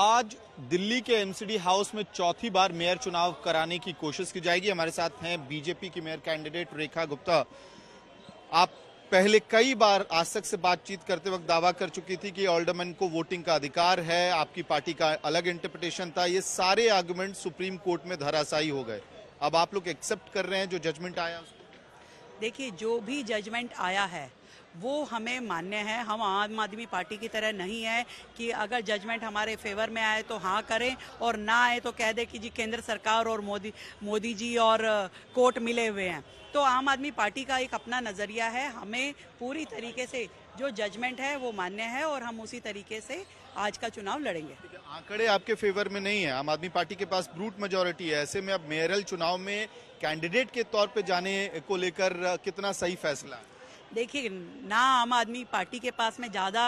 आज दिल्ली के MCD house में चौथी बार मेयर चुनाव कराने की कोशिश की जाएगी। हमारे साथ हैं बीजेपी की मेयर कैंडिडेट रेखा गुप्ता। आप पहले कई बार आज तक से बातचीत करते वक्त दावा कर चुकी थी कि ऑल्डरमैन को वोटिंग का अधिकार है, आपकी पार्टी का अलग इंटरप्रिटेशन था। ये सारे आर्गुमेंट सुप्रीम कोर्ट में धराशायी हो गए। अब आप लोग एक्सेप्ट कर रहे हैं जो जजमेंट आया उसको? देखिए, जो भी जजमेंट आया है वो हमें मान्य है। हम आम आदमी पार्टी की तरह नहीं है कि अगर जजमेंट हमारे फेवर में आए तो हाँ करें और ना आए तो कह दे कि जी केंद्र सरकार और मोदी जी और कोर्ट मिले हुए हैं। तो आम आदमी पार्टी का एक अपना नज़रिया है। हमें पूरी तरीके से जो जजमेंट है वो मान्य है और हम उसी तरीके से आज का चुनाव लड़ेंगे। आंकड़े आपके फेवर में नहीं है, आम आदमी पार्टी के पास ब्रूट मेजोरिटी है। ऐसे में अब मेयरल चुनाव में कैंडिडेट के तौर पे जाने को लेकर कितना सही फैसला? देखिए, ना आम आदमी पार्टी के पास में ज़्यादा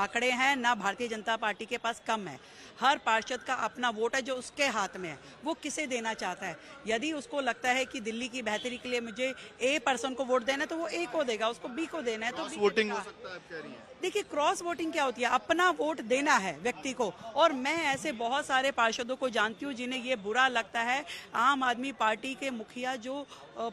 आंकड़े हैं ना भारतीय जनता पार्टी के पास कम है। हर पार्षद का अपना वोट है जो उसके हाथ में है, वो किसे देना चाहता है। यदि उसको लगता है कि दिल्ली की बेहतरी के लिए मुझे ए पर्सन को वोट देना है तो वो ए को देगा, उसको बी को देना है तो बी वोटिंग हो सकता है। आप कह रही हैं, देखिए क्रॉस वोटिंग क्या होती है, अपना वोट देना है व्यक्ति को। और मैं ऐसे बहुत सारे पार्षदों को जानती हूँ जिन्हें ये बुरा लगता है आम आदमी पार्टी के मुखिया जो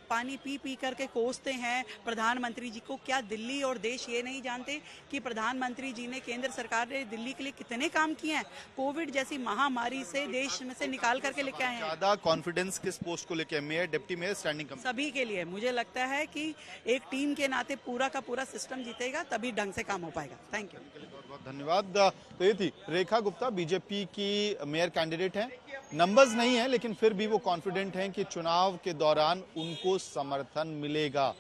पानी पी पी करके कोसते हैं प्रधानमंत्री जी को। क्या दिल्ली और देश ये नहीं जानते कि प्रधानमंत्री जी ने, केंद्र सरकार ने दिल्ली के लिए कितने काम किए हैं? कोविड जैसी महामारी से देश में से निकाल करके लेके आए हैं। ज्यादा कॉन्फिडेंस किस पोस्ट को लेके? Mayor, deputy mayor, standing committee, सभी के लिए। मुझे लगता है कि एक टीम के नाते पूरा का पूरा सिस्टम जीतेगा तभी ढंग से काम हो पाएगा। थैंक यू, बहुत बहुत धन्यवाद। तो ये थी रेखा गुप्ता, बीजेपी की मेयर कैंडिडेट है। नंबर्स नहीं है लेकिन फिर भी वो कॉन्फिडेंट है कि चुनाव के दौरान उनको समर्थन मिलेगा।